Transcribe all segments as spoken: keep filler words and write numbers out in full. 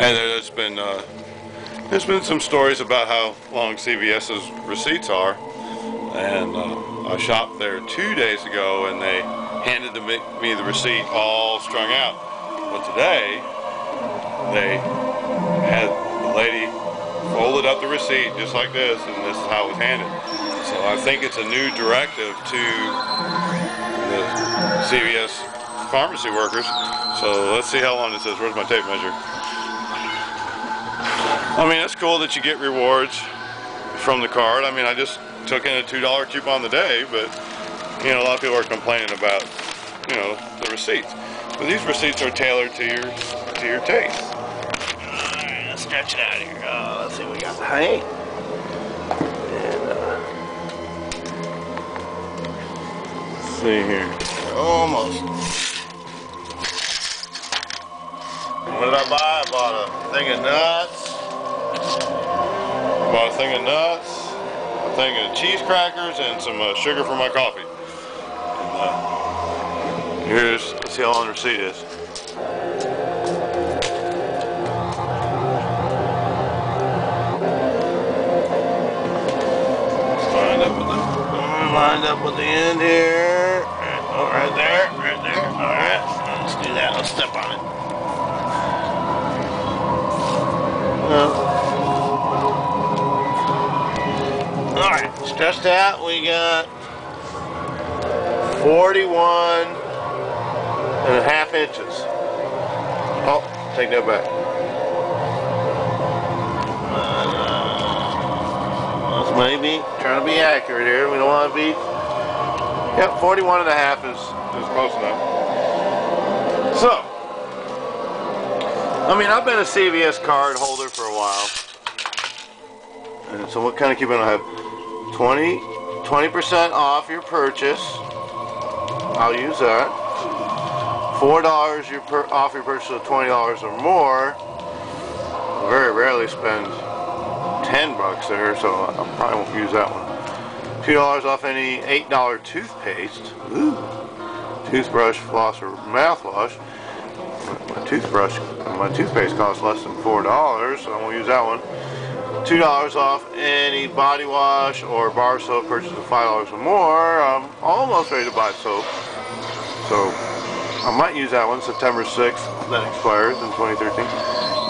And there's been uh, there's been some stories about how long C V S's receipts are. And uh, I shopped there two days ago, and they handed me the receipt all strung out. But today, they had the lady folded up the receipt just like this, and this is how it was handed. So I think it's a new directive to the C V S pharmacy workers. So let's see how long it says. Where's my tape measure? I mean, that's cool that you get rewards from the card. I mean, I just took in a two dollar coupon today, but you know, a lot of people are complaining about, you know, the receipts. But these receipts are tailored to your to your taste. Alright, let's stretch it out here. Uh, let's see what we got. Honey. And, uh, let's see here. Almost. What did I buy? I bought a thing of nuts. I bought a thing of nuts. A thing of cheese crackers and some uh, sugar for my coffee. And, uh, here's, let's see how long the receipt is. Lined up with the, lined up with the end here. Oh, right there, right there. All right, let's do that. Let's step on it. No. Stretched out, we got forty-one and a half inches. Oh, take that back. Uh, that's maybe trying to be accurate here. We don't want to be. Yep, forty-one and a half is, is close enough. So, I mean, I've been a C V S card holder for a while. And so, what kind of coupon do I have? twenty percent off your purchase. I'll use that. four dollars your per, off your purchase of twenty dollars or more. I very rarely spend ten bucks there, so I probably won't use that one. two dollars off any eight dollar toothpaste. Ooh. Toothbrush, floss, or mouthwash. My toothbrush, my toothpaste costs less than four dollars, so I won't use that one. two dollars off any body wash or bar soap purchase of five dollars or more. I'm almost ready to buy soap. So I might use that one, September sixth. That expires in twenty thirteen.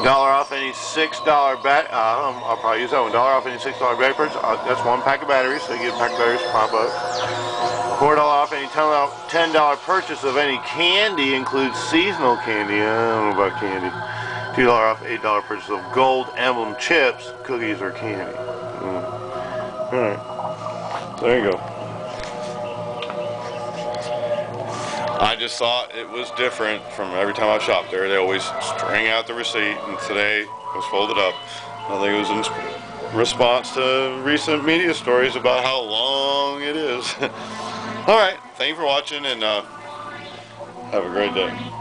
Dollar off any six dollar bat. Uh, I'll probably use that one. Dollar off any six dollar battery purchase. Uh, that's one pack of batteries, so you get a pack of batteries for five bucks. four dollars off any ten dollar purchase of any candy, includes seasonal candy. I don't know about candy. two dollars off eight dollar purchase of Gold Emblem chips, cookies, or candy. Mm. Alright. There you go. I just thought it was different from every time I've shopped there. They always string out the receipt, and today it was folded up. I think it was in response to recent media stories about how long it is. Alright. Thank you for watching, and uh, have a great day.